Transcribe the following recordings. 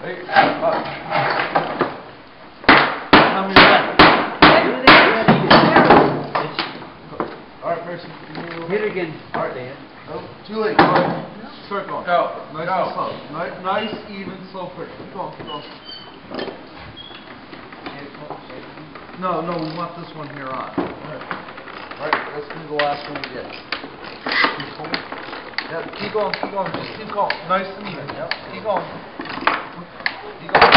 Hey, alright, Mason. Hit it again. Alright, Dan. Oh, too late. Circle. Go. Nice and slow. Nice, even, slow, quick. Keep going, keep going. No, no, we want this one here on. Alright, let's do the last one again. Yep, keep going, keep going. Just keep going. Nice and even. Yep, keep going. Keep going.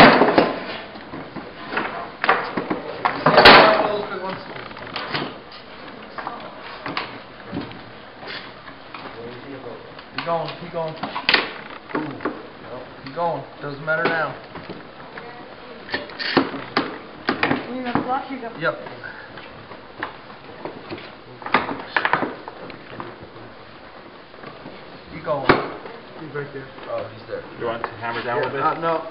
Keep going, keep going. Ooh. Keep going. Doesn't matter now. You're gonna block, you're gonna yep. Keep going. He's right there. Oh, he's there. You want to hammer down a little bit? No.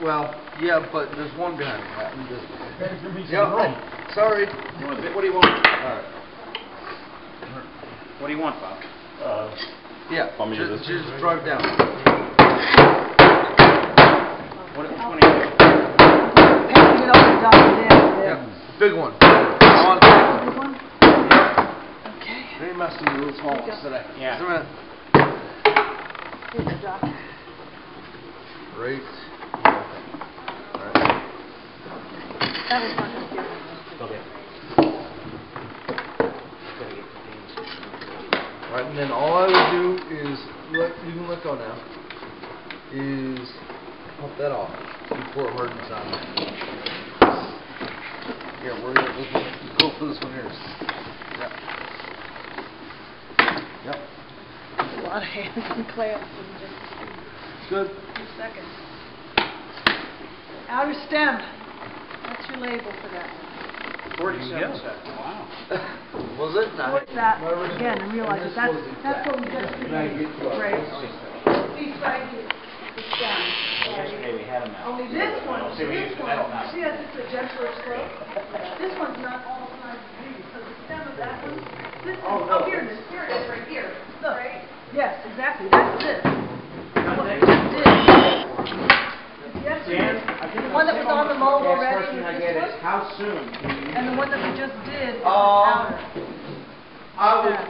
Well, yeah, but there's one behind me. Yeah, oh, sorry. What do you want? All right. What do you want, Bob? Yeah, just drive down. What, which one are you doing? Yeah, big one. I want the big one. Yeah. Okay. They must have been a little small ones today. Yeah. Great. All right. That was one. Okay. Alright, and then all I would do is, you can let go now, is pop that off before it hardens on. Here, we're going to go for this one here. Yep. Yep. A lot of hands and clamps and just... Good. 2 seconds. Outer stem. What's your label for that one? 47 seconds. Wow. Was it? What is that? Again, I realize that that's what we just did. Right. He's right here. It's down. Yesterday we had him out. Only this one. See how this is a gentler slope? This one's not all sides of so the stem of that one. This is, oh, here it is. Here it is right here. Look. Right? Yes, exactly. That's this. That's what we just did. Yesterday. The one that was on the mold already. How soon? And the one that we just did is outer. We're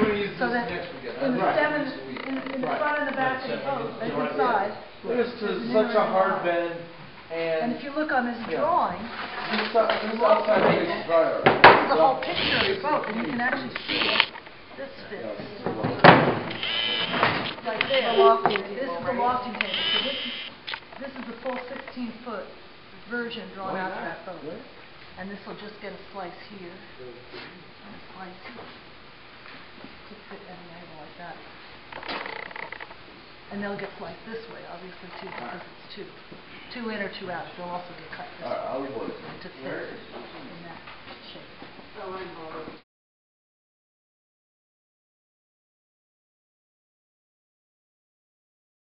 going to use this next weekend. In the front and the back of the boat, and the side. This is such a hard bend. And if you look on this drawing, this is the whole picture of the boat, and you can actually see it. This fits. Like this. This is the lofting table. So this is the full 16-foot version drawn out of that boat. What? And this will just get a slice here and a slice here. Could fit any angle like that. And they'll get sliced this way, obviously, too, because it's two in or two out. They'll also get cut this way. To fit in that.